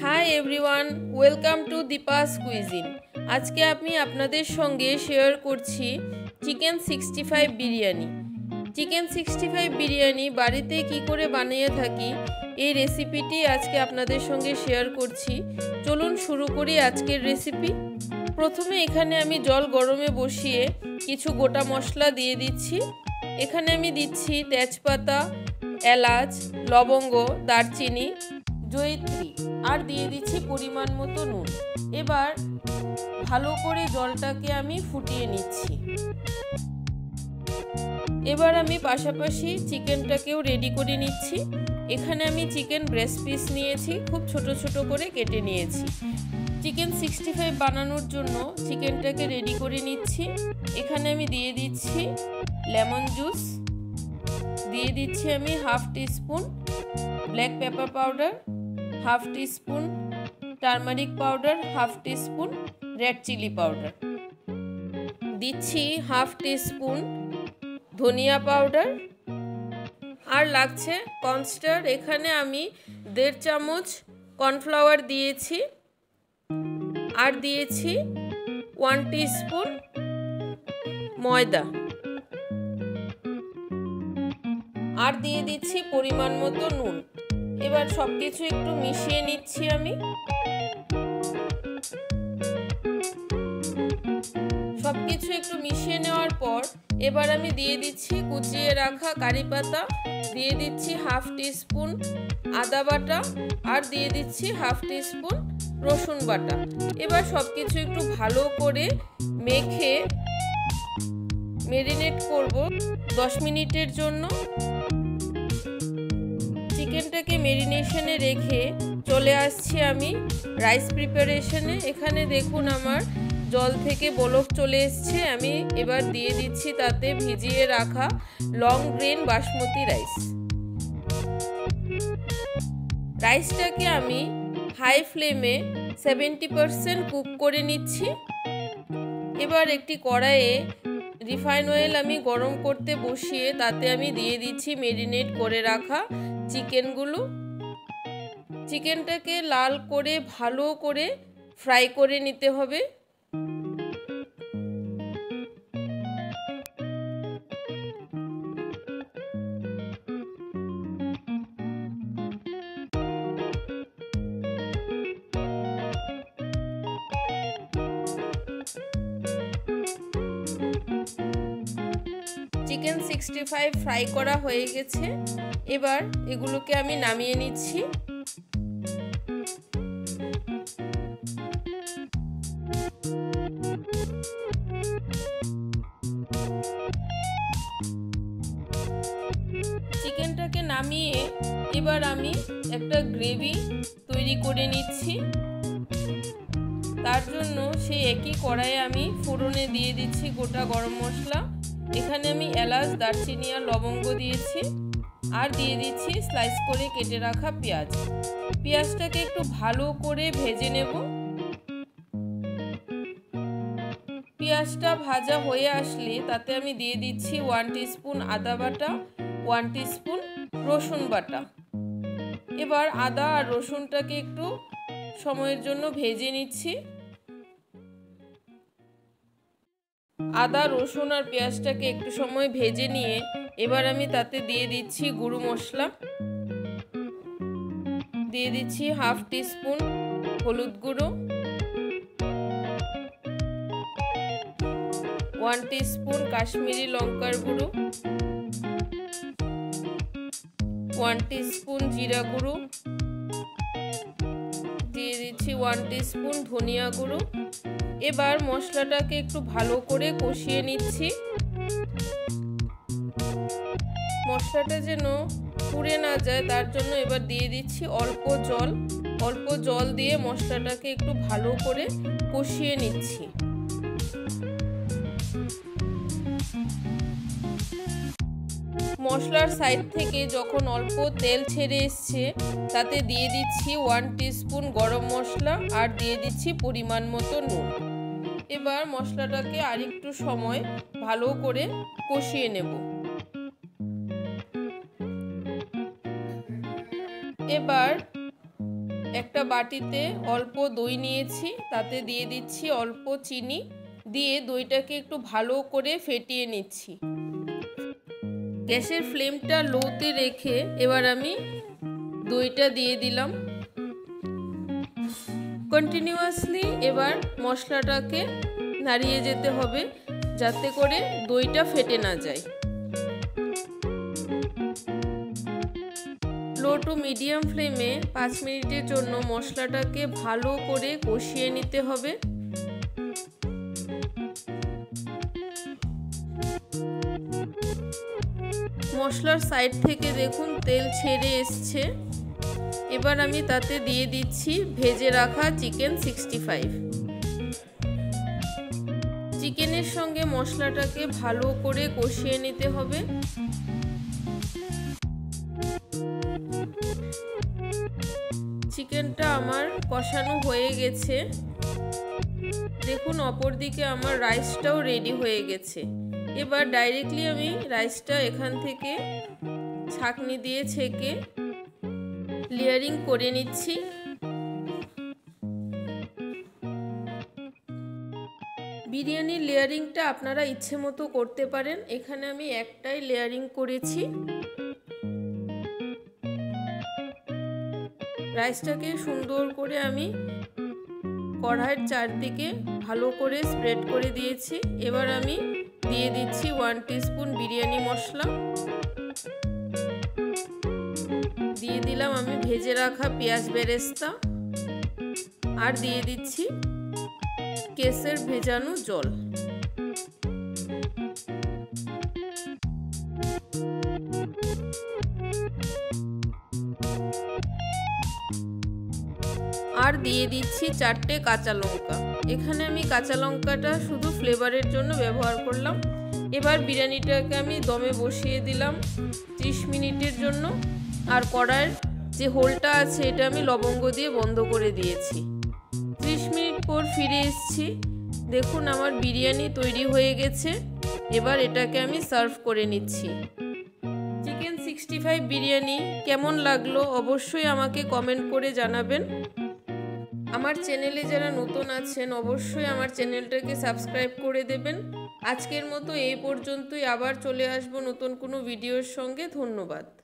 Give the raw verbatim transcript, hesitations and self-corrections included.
Hi everyone, welcome to Deepa's cuisine. आज के आमी आपनादेर संगे शेयर करछि chicken sixty five biryani. Chicken sixty five biryani बाड़ीते की करे बानिये थाकि ए रेसिपिटी आज के आपनादेर संगे शेयर करछि। चलुन शुरू करी आजकेर रेसिपि। प्रथमे एखाने आमी जल गरमे बसिए किछु गोटा मशला दिये दिच्छी। एखाने आमी दिच्छी तेजपाता, एलाच, लवंग, दारचिनी, जयत्री और दिए दीची परिमाण मतो नून। एबार भालो करे जलटाके आमी फुटिए निच्छी। एबार आमी पाशापाशी चिकेनटाकेओ रेडी करे निच्छी। एखाने आमी चिकेन ब्रेस्ट पिस निएছি, खूब छोटो छोटो करे केटे निएছি। चिकेन सिक्सटी फाइव बानानोर जोन्नो चिकेनटाके रेडी करे निच्छी। एखाने आमी दिए दिच्छी लेमन जूस, दिए दिच्छी आमी half teaspoon black pepper powder, half teaspoon turmeric powder, half teaspoon red chili powder दिच्छी, हाफ टी स्पून धनिया पाउडर और लागছে কর্নস্টার। এখানে আমি দেড় চামচ কর্নফ্লাওয়ার দিয়েছি আর দিয়েছি वन टी स्पून ময়দা আর দিয়ে দিচ্ছি পরিমাণ মতো নুন। এবার সবকিছু একটু মিশিয়ে নিচ্ছি আমি। সবকিছু একটু মিশিয়ে নেওয়ার পর এবার আমি দিয়ে দিচ্ছি কুচিয়ে রাখা কারি পাতা, দিয়ে দিচ্ছি হাফ টি স্পুন আদা বাটা আর দিয়ে দিচ্ছি হাফ টি স্পুন রসুন বাটা। এবার সবকিছু একটু ভালো করে মেখে মেরিনেট করব দশ মিনিটের জন্য। চিকেনটাকে মেরিনেশনে রেখে চলে আসছি আমি রাইস প্রিপারেশনে। এখানে দেখুন আমার জল থেকে বলক চলে এসছে। আমি এবার দিয়ে দিচ্ছি তাতে ভিজিয়ে রাখা লং গ্রেন বাসমতি রাইস। রাইসটাকে আমি হাই ফ্লেমে सेवेंटी परसेंट কুক করে নিচ্ছি। এবার একটি কড়াইয়ে রিফাইন অয়েল আমি গরম করতে বসিয়ে তাতে আমি দিয়ে দিচ্ছি মেরিনেট করে রাখা চিকেনগুলো। চিকেনটাকে লাল করে ভালো করে ফ্রাই করে নিতে হবে। চিকেন सिक्सटी फाइव ফ্রাই করা হয়ে গেছে। এবার এগুলোকে আমি নামিয়ে নিচ্ছি। চিকেনটাকে নামিয়ে এবার আমি একটা গ্রেভি তৈরি করে নিচ্ছি। তার জন্য সেই একই কড়াইয়ে আমি ফোড়নে দিয়ে দিচ্ছি গোটা গরম মশলা। এখানে আমি এলাচ, দারচিনি আর লবঙ্গ দিয়েছি আর দিয়ে দিচ্ছি স্লাইস করে কেটে রাখা পেঁয়াজ। পেঁয়াজটাকে একটু ভালো করে ভেজে নেব। পেঁয়াজটা ভাজা হয়ে আসলে তাতে আমি দিয়ে দিচ্ছি ওয়ান টিস্পুন আদা বাটা, ওয়ান টিস্পুন রসুন বাটা। এবার আদা আর রসুনটাকে একটু সময়ের জন্য ভেজে নিচ্ছি। আদা, রসুন আর পেঁয়াজটাকে একটু সময় ভেজে নিয়ে এবার আমি তাতে দিয়ে দিচ্ছি গুঁড়ো মশলা। দিয়ে দিচ্ছি হাফ টি স্পুন হলুদ গুঁড়ো, ওয়ান টি স্পুন কাশ্মীরি লঙ্কার গুঁড়ো, ওয়ান টি স্পুন জিরা গুঁড়ো, দিয়ে দিচ্ছি ওয়ান টি স্পুন ধনিয়া গুঁড়ো। এবার মশলাটাকে একটু ভালো করে কষিয়ে নিচ্ছি। মশলাটা যেন পুড়ে না যায় তার জন্য এবার দিয়ে দিচ্ছি অল্প জল। অল্প জল দিয়ে মশলাটাকে একটু ভালো করে কষিয়ে নিচ্ছি। মশলার সাইড থেকে যখন অল্প তেল ছেড়ে এসছে তাতে দিয়ে দিচ্ছি ওয়ান টিস্পুন গরম মশলা আর দিয়ে দিচ্ছি পরিমাণ মতো নুন। এবার মশলাটাকে আরেকটু সময় ভালো করে কষিয়ে নেব। এবার একটা বাটিতে অল্প দই নিয়েছি, তাতে দিয়ে দিচ্ছি অল্প চিনি, দিয়ে দইটাকে একটু ভালো করে ফেটিয়ে নিচ্ছি। গ্যাসের ফ্লেমটা লোতে রেখে এবার আমি দইটা দিয়ে দিলাম কন্টিনিউয়াসলি। এবার মশলাটাকে নাড়িয়ে যেতে হবে যাতে করে দইটা ফেটে না যায়। লো টু মিডিয়াম ফ্লেমে পাঁচ মিনিটের জন্য মশলাটাকে ভালো করে কষিয়ে নিতে হবে। মশলার সাইড থেকে দেখুন তেল ছেড়ে এসছে। এবার আমি তাতে দিয়ে দিচ্ছি ভেজে রাখা চিকেন সিক্সটি ফাইভ। চিকেনের সঙ্গে মশলাটাকে ভালো করে কষিয়ে নিতে হবে। চিকেনটা আমার কষানো হয়ে গেছে। দেখুন অপরদিকে আমার রাইসটাও রেডি হয়ে গেছে। এবার ডাইরেক্টলি আমি রাইসটা এখান থেকে ছাঁকনি দিয়ে ছেঁকে লেয়ারিং করে নিচ্ছি। বিরিয়ানির লেয়ারিংটা আপনারা ইচ্ছে মতো করতে পারেন, এখানে আমি একটাই লেয়ারিং করেছি। রাইসটাকে সুন্দর করে আমি কড়াইয়ের চারদিকে ভালো করে স্প্রেড করে দিয়েছি। এবার আমি দিয়ে দিচ্ছি ওয়ান টিস্পুন বিরিয়ানি মশলা, দিয়ে দিলাম আমি ভেজে রাখা পেঁয়াজ বেরেস্তা, আর দিয়ে দিচ্ছি কেসের ভেজানো জল। আর দিয়ে দিচ্ছি চারটে কাঁচা লঙ্কা, এখানে আমি কাঁচা লঙ্কাটা শুধু ফ্লেভারের জন্য ব্যবহার করলাম। এবার বিরিয়ানিটাকে আমি দমে বসিয়ে দিলাম ত্রিশ মিনিটের জন্য। আর কড়াইয়ের যে হোলটা আছে এটা আমি লবঙ্গ দিয়ে বন্ধ করে দিয়েছি। ত্রিশ মিনিট পর ফিরে এসেছি। দেখুন আমার বিরিয়ানি তৈরি হয়ে গেছে। এবার এটাকে আমি সার্ভ করে নিচ্ছি। চিকেন সিক্সটি ফাইভ বিরিয়ানি কেমন লাগলো অবশ্যই আমাকে কমেন্ট করে জানাবেন। আমার চ্যানেলে যারা নতুন আছেন অবশ্যই আমার চ্যানেলটাকে সাবস্ক্রাইব করে দেবেন। আজকের মতো এই পর্যন্তই, আবার চলে আসবো নতুন কোনো ভিডিওর সঙ্গে। ধন্যবাদ।